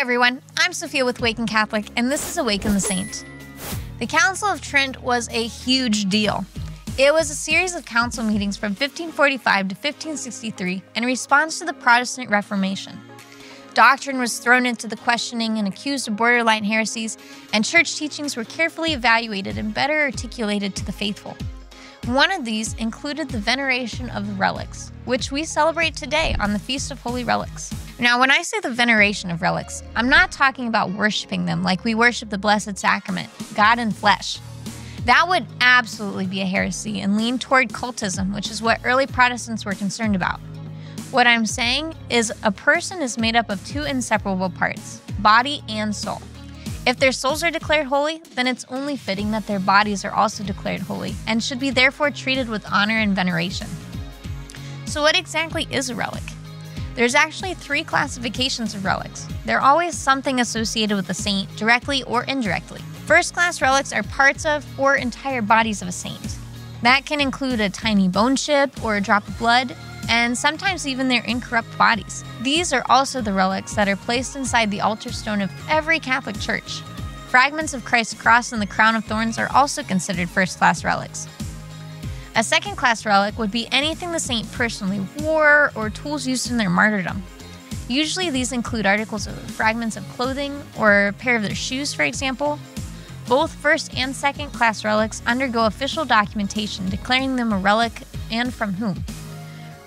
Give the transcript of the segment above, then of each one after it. everyone, I'm Sophia with Awaken Catholic, and this is Awaken the Saint. The Council of Trent was a huge deal. It was a series of council meetings from 1545 to 1563 in response to the Protestant Reformation. Doctrine was thrown into the questioning and accused of borderline heresies, and church teachings were carefully evaluated and better articulated to the faithful. One of these included the veneration of the relics, which we celebrate today on the Feast of Holy Relics. Now, when I say the veneration of relics, I'm not talking about worshiping them like we worship the Blessed Sacrament, God in flesh. That would absolutely be a heresy and lean toward cultism, which is what early Protestants were concerned about. What I'm saying is a person is made up of two inseparable parts, body and soul. If their souls are declared holy, then it's only fitting that their bodies are also declared holy and should be therefore treated with honor and veneration. So what exactly is a relic? There's actually three classifications of relics. They're always something associated with a saint, directly or indirectly. First-class relics are parts of or entire bodies of a saint. That can include a tiny bone chip or a drop of blood, and sometimes even their incorrupt bodies. These are also the relics that are placed inside the altar stone of every Catholic church. Fragments of Christ's cross and the crown of thorns are also considered first-class relics. A second-class relic would be anything the saint personally wore or tools used in their martyrdom. Usually these include articles of fragments of clothing or a pair of their shoes, for example. Both first- and second-class relics undergo official documentation declaring them a relic and from whom.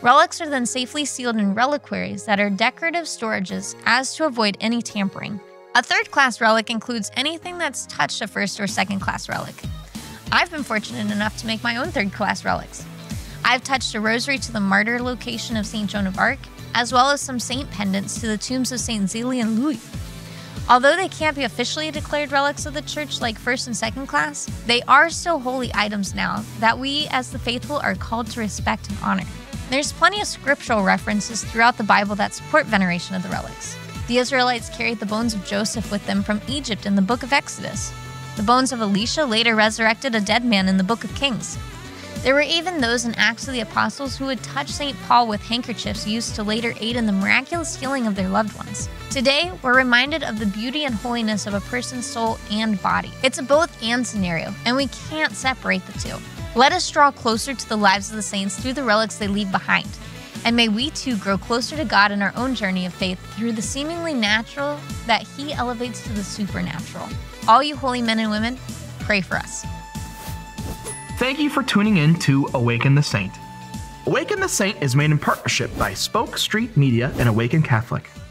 Relics are then safely sealed in reliquaries that are decorative storages as to avoid any tampering. A third-class relic includes anything that's touched a first- or second-class relic. I've been fortunate enough to make my own third-class relics. I've touched a rosary to the martyr location of St. Joan of Arc, as well as some saint pendants to the tombs of St. Zelie and Louis. Although they can't be officially declared relics of the Church like first- and second-class, they are still holy items now that we as the faithful are called to respect and honor. There's plenty of scriptural references throughout the Bible that support veneration of the relics. The Israelites carried the bones of Joseph with them from Egypt in the Book of Exodus. The bones of Elisha later resurrected a dead man in the Book of Kings. There were even those in Acts of the Apostles who would touch St. Paul with handkerchiefs used to later aid in the miraculous healing of their loved ones. Today, we're reminded of the beauty and holiness of a person's soul and body. It's a both and scenario, and we can't separate the two. Let us draw closer to the lives of the saints through the relics they leave behind. And may we too grow closer to God in our own journey of faith through the seemingly natural that He elevates to the supernatural. All you holy men and women, pray for us. Thank you for tuning in to Awaken the Saint. Awaken the Saint is made in partnership by Spoke Street Media and Awaken Catholic.